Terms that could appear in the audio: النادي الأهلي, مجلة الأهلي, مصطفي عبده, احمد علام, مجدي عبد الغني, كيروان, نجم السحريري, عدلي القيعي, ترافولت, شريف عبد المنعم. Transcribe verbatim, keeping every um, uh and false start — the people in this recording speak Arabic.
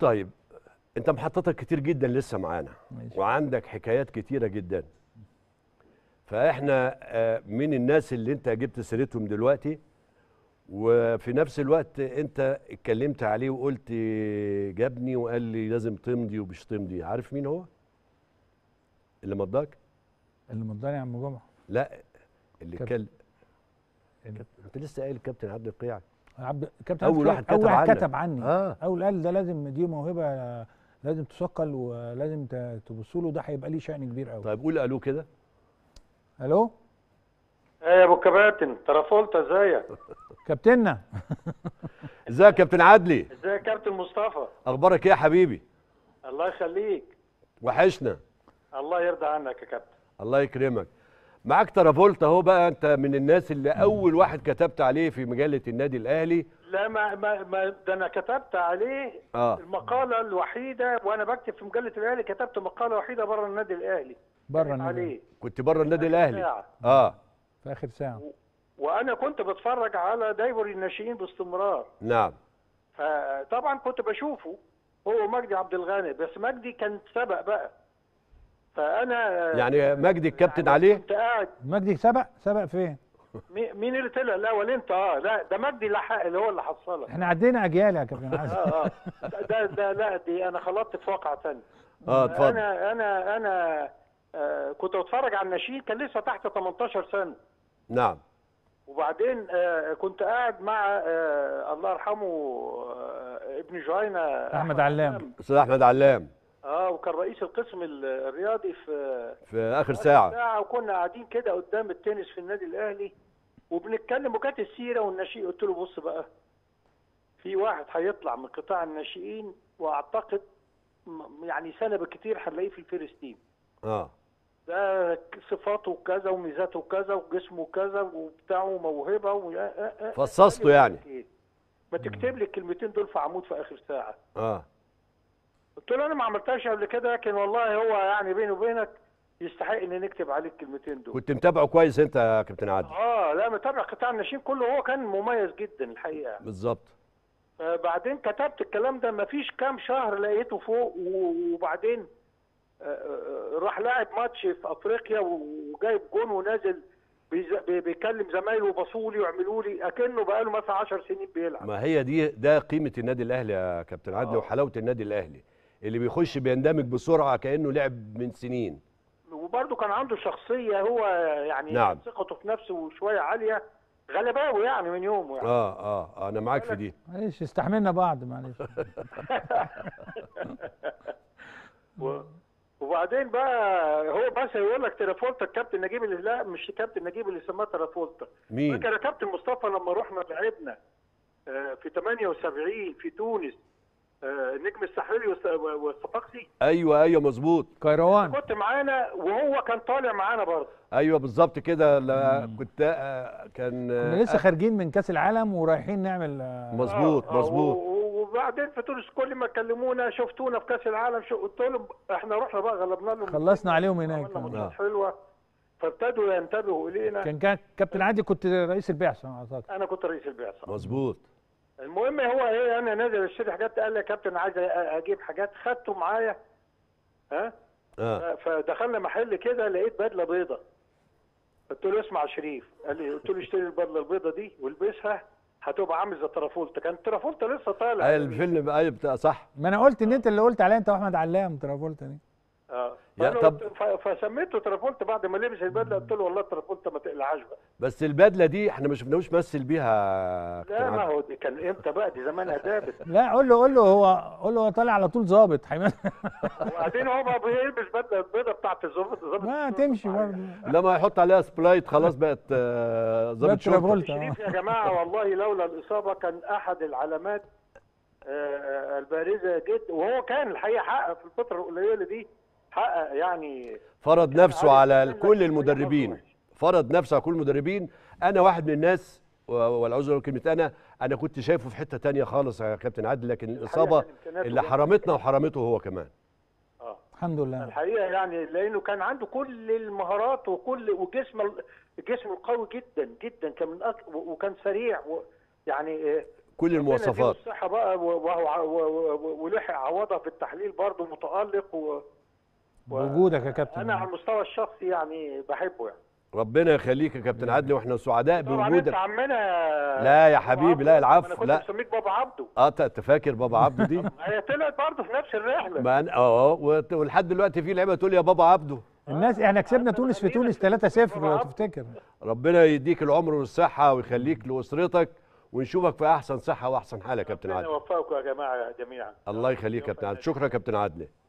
طيب انت محطتك كتير جدا لسه معانا وعندك حكايات كتيره جدا، فاحنا من الناس اللي انت جبت سيرتهم دلوقتي، وفي نفس الوقت انت اتكلمت عليه وقلت جابني وقال لي لازم تمضي ومش تمضي. عارف مين هو اللي مضاك؟ اللي مضاني يا عم جمعه؟ لا اللي اتكلم. انت لسه قايل الكابتن عبد القيعي. عبد الكابتن اول واحد كتب, أول كتب عني آه. اول قال ده لازم، دي موهبه لازم تثقل ولازم تبصوا له، ده هيبقى ليه شأن كبير قوي. طيب قول الو كده. الو ايه يا ابو الكباتن ترافولت، ازيك كابتننا؟ ازيك يا كابتن عدلي؟ ازيك يا كابتن مصطفى؟ اخبارك ايه يا حبيبي؟ الله يخليك، وحشنا. الله يرضى عنك يا كابتن. الله يكرمك. معاك ترافولت اهو، بقى انت من الناس اللي اول واحد كتبت عليه في مجله النادي الاهلي. لا ما ما, ما ده انا كتبت عليه آه. المقاله الوحيده، وانا بكتب في مجله الاهلي كتبت مقاله وحيده بره النادي الاهلي. بره النادي، كنت بره النادي الاهلي ساعة. اه في اخر ساعه و... وانا كنت بتفرج على دوري الناشئين باستمرار. نعم. فطبعا كنت بشوفه هو مجدي عبد الغني، بس مجدي كان سبق بقى، فانا يعني مجدي الكابتن يعني عليه. كنت قاعد. مجدي سبق سبق فين؟ مين اللي طلع الاول؟ انت. اه لا ده مجدي اللي اللي هو اللي حصلك. احنا عدينا اجيال يا كابتن عادل. اه اه ده ده لا دي انا خلطت في واقعه ثانيه. اه اتفضل. انا انا انا آه كنت بتفرج على الناشئين، كان لسه تحت تمنتاشر سنه. نعم. وبعدين آه كنت قاعد مع آه الله يرحمه آه ابن جهينه احمد علام، استاذ احمد علام. اه وكان رئيس القسم الرياضي في في اخر ساعه ساعه وكنا قاعدين كده قدام التنس في النادي الاهلي وبنتكلم، وكانت السيره والناشئين. قلت له بص بقى، في واحد هيطلع من قطاع الناشئين، واعتقد يعني سنه بالكثير هنلاقيه في الفيرست تيم. اه ده صفاته كذا وميزاته كذا وجسمه كذا وبتاعه موهبه و... فصصته يعني. إيه؟ ما تكتب لي الكلمتين دول في عمود في اخر ساعه. اه قلت له انا ما عملتهاش قبل كده، لكن والله هو يعني بيني وبينك يستحق ان نكتب عليه الكلمتين دول. كنت متابعه كويس انت يا كابتن عادل؟ اه لا متابع قطاع الناشئين كله، هو كان مميز جدا الحقيقه يعني. بالظبط. بعدين كتبت الكلام ده، ما فيش كام شهر لقيته فوق، وبعدين راح لاعب ماتش في افريقيا وجايب جون ونازل بيكلم زمايله وبصوا لي ويعملوا لي اكنه بقى له مثلا عشر سنين بيلعب. ما هي دي ده قيمه النادي الاهلي يا كابتن عادل. آه. وحلاوه النادي الاهلي اللي بيخش بيندمج بسرعه كانه لعب من سنين، وبرده كان عنده شخصيه هو يعني. نعم. ثقته في نفسه شويه عاليه، غلباوي يعني من يومه يعني. اه اه انا معاك في دي. معلش استحملنا بعض معلش. وبعدين بقى هو بس يقول لك ترافولت الكابتن نجيب اللي لا مش الكابتن نجيب اللي سماه ترافولت. مين؟ كان كابتن مصطفى لما رحنا لعبنا في تمانية وسبعين في تونس نجم السحريري والصفاقسي. ايوه ايوه مظبوط. كيروان كنت معانا وهو كان طالع معانا برضه. ايوه بالظبط كده. كنت كان كنا لسه خارجين من كاس العالم ورايحين نعمل. مظبوط آه مظبوط. وبعدين في تونس كل ما كلمونا شفتونا في كاس العالم، قلت لهم احنا رحنا بقى غلبنا لهم، خلصنا عليهم هناك ماتشات حلوه، فابتدوا ينتبهوا الينا. كان كان كابتن عادل كنت رئيس البعثه اعتقد. انا كنت رئيس البعثه. مظبوط. المهم هو ايه، انا نازل اشتري حاجات، قال لي يا كابتن عايز اجيب حاجات، خدته معايا. ها؟ اه فدخلنا محل كده لقيت بدله بيضه. قلت له اسمع شريف، قال لي قلت له اشتري البدله البيضه دي والبسها هتبقى عامل زي ترافولت، كان ترافولت لسه طالع. ايوه الفيلم ايوه بتاع صح. ما انا قلت ان انت اللي قلت عليا انت واحمد علام ترافولت دي. اه طب فسميته ترافولت بعد ما لبس البدله، قلت له والله ترافولت ما تقلعهاش بقى. بس البدله دي احنا ما شفناهوش مثل بيها. لا ما هو دي كان امتى بقى، دي زمانها دابت. لا قول له قول له هو قول له هو طالع على طول ظابط حيمان. وبعدين هو بقى بيلبس بدله البيضه بتاعت الظابط. ما هتمشي برضه. لما هيحط عليها سبلايت خلاص بقت ظابط شرطه. شريف يا جماعه والله لولا الاصابه كان احد العلامات البارزه جدا، وهو كان الحقيقه حقق في الفتره القليله دي حقق يعني، فرض نفسه على كل المدربين، فرض نفسه على كل المدربين. انا واحد من الناس والعذر بكلمه، انا انا كنت شايفه في حته ثانيه خالص يا كابتن عادل، لكن الاصابه اللي حرمتنا وحرمته هو كمان. اه الحمد لله الحقيقه يعني، لانه كان عنده كل المهارات وكل وجسم الجسم القوي جدا جدا، كان من وكان سريع يعني كل المواصفات. الصحه بقى ولحق عوضها في التحليل برضه متالق و... وجودك يا كابتن انا على المستوى الشخصي يعني بحبه يعني. ربنا يخليك يا كابتن عدلي واحنا سعداء بوجودك. انت عمنا لا يا حبيبي، لا العفو، لا انا كنت بسميك بابا عبده. اه انت فاكر بابا عبده دي؟ هي طلعت برضه في نفس الرحله. اه ولحد دلوقتي في لعيبه تقول يا بابا عبده. الناس احنا كسبنا تونس في تونس ثلاثة صفر لو تفتكر. ربنا يديك العمر والصحه ويخليك لاسرتك ونشوفك في احسن صحه واحسن حاله يا كابتن عدلي. ربنا يوفقكم يا جماعه جميعا. الله يخليك يا كابتن عدلي، شكرا يا كابتن عدلي.